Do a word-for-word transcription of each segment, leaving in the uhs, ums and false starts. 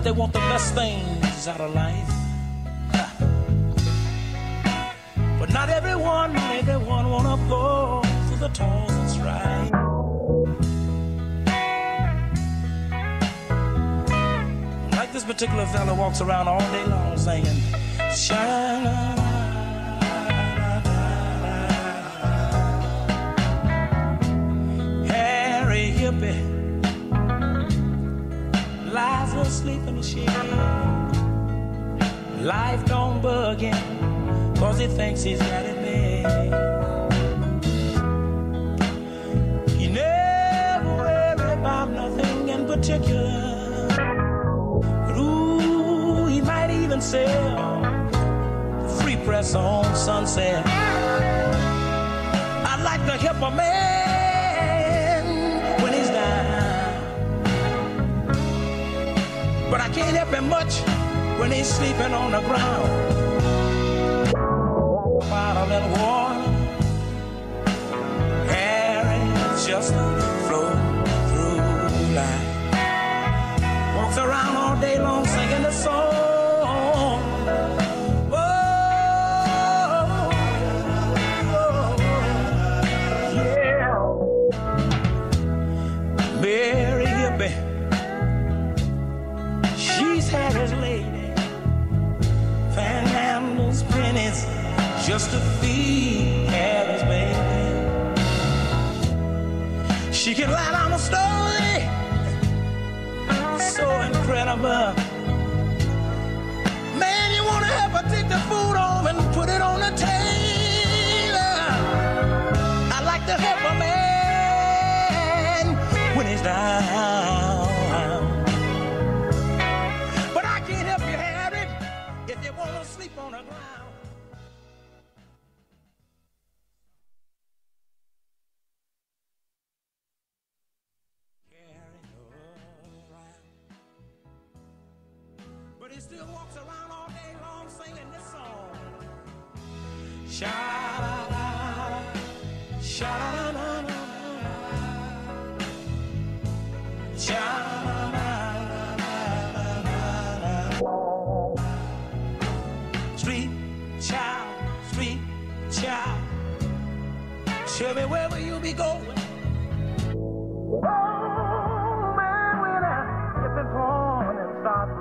but they want the best things out of life. Ha. But not everyone, not everyone wanna go through the toils and strife. Like this particular fella walks around all day long saying, "Shine." Lies will sleep in the shade. Life don't bug him, cause he thinks he's got it made. He never worried about nothing in particular. But ooh, he might even sell the free press on Sunset. I'd like to help a man but I can't help him much when he's sleeping on the ground. Bottle and water, Harry just flow through life. Walks around all day long singing the song. Oh, oh, yeah. Very hippie. Harry's lady, Van Hamel's pennies, just to feed Harry's baby. She can write on a story so incredible. Man, you wanna help her take the food home and put it on the table. I like to help a man when he's down. Sleep on the ground. Carrying around. But he still walks around all day long singing this song. Sha-la-la, sha-la-la-la, sha-la-la-la. Tell me, where will you be going? Oh, man, when I get the corn and start.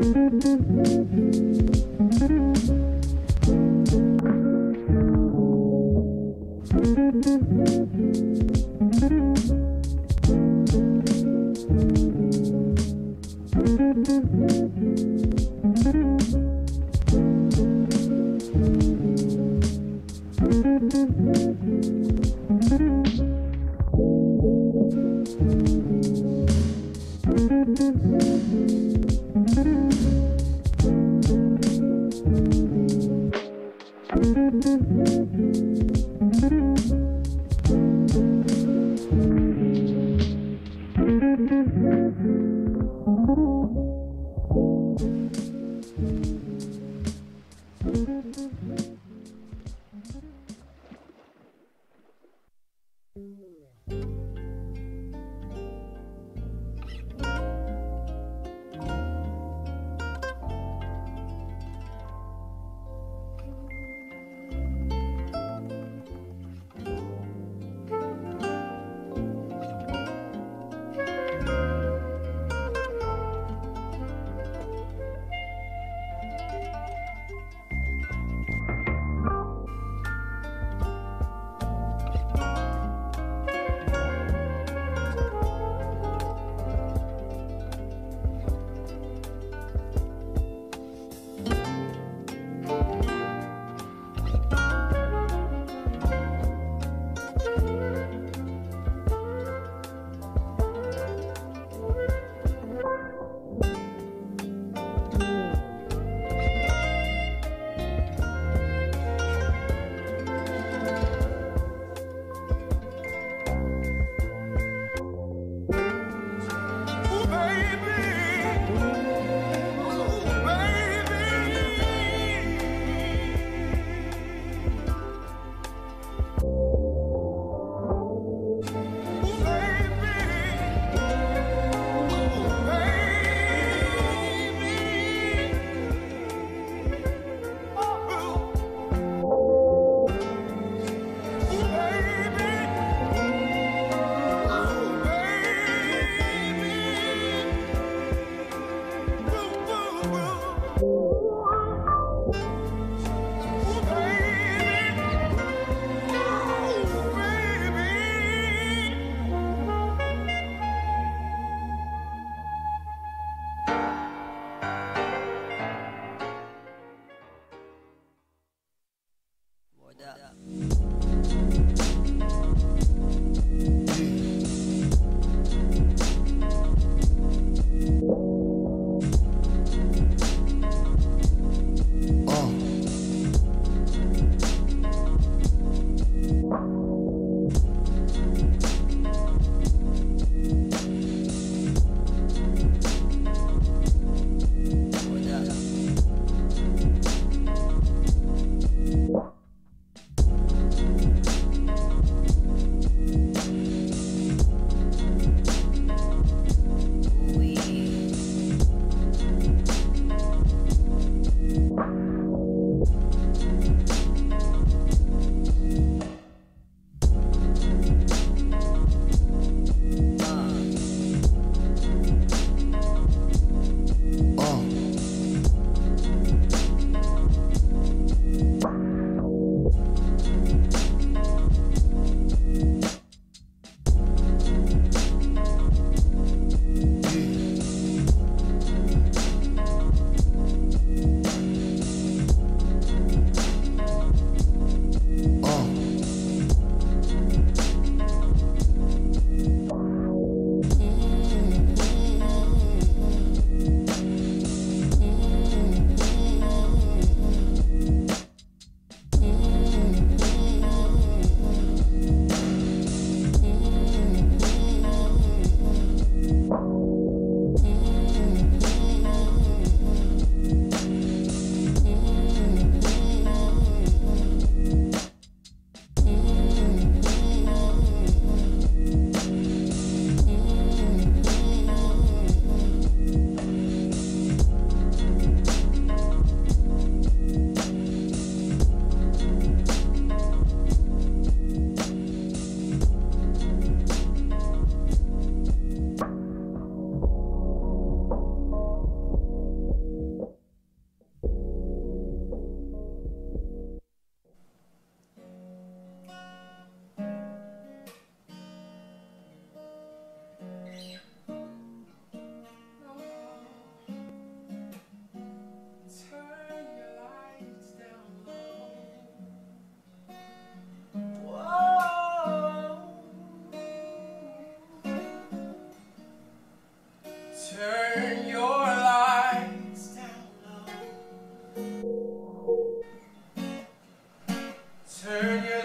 Thank you.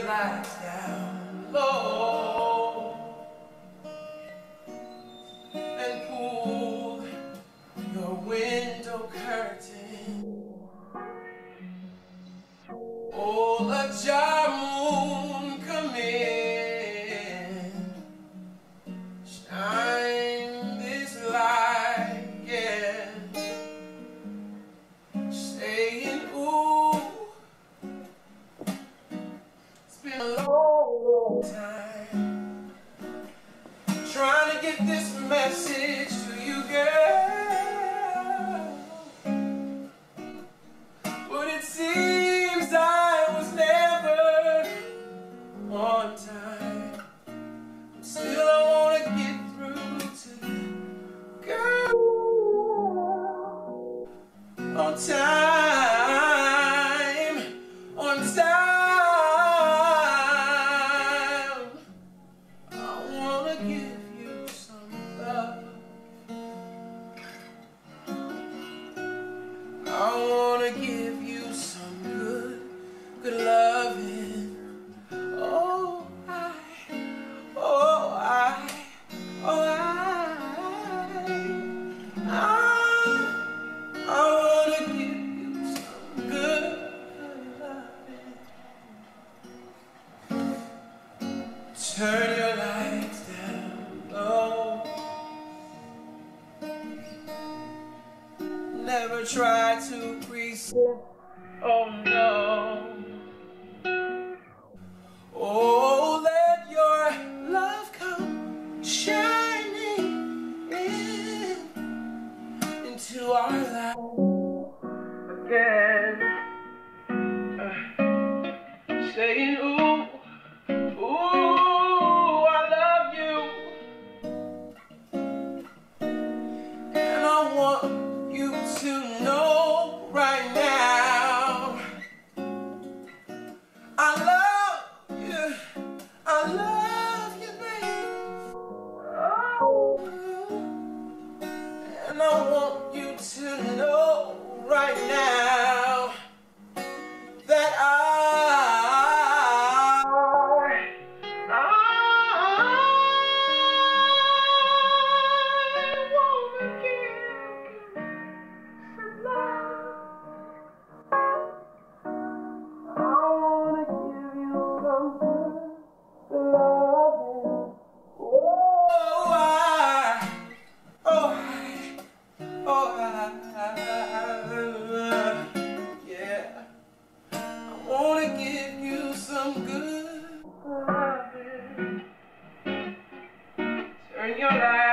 lies down low and pull your window curtain. Oh, let your moon come in, shine this light again, staying ooh. It's been a long time trying to get this message to you, girl, but it seems I was never on time. Still I wanna get through to you, girl. On time, on time. I wanna give you some good, good loving. Oh, I, oh, I, oh, I, I, I wanna give you some good, good loving. Turn your lights down low. Never try to preset. Oh no. Oh, let your love come shining in into our life again. Uh, saying ooh, ooh, I love you, and I want you to know right now I love you, I love you, babe. And I want you to know right now that I, I wanna give you good. Turn your light.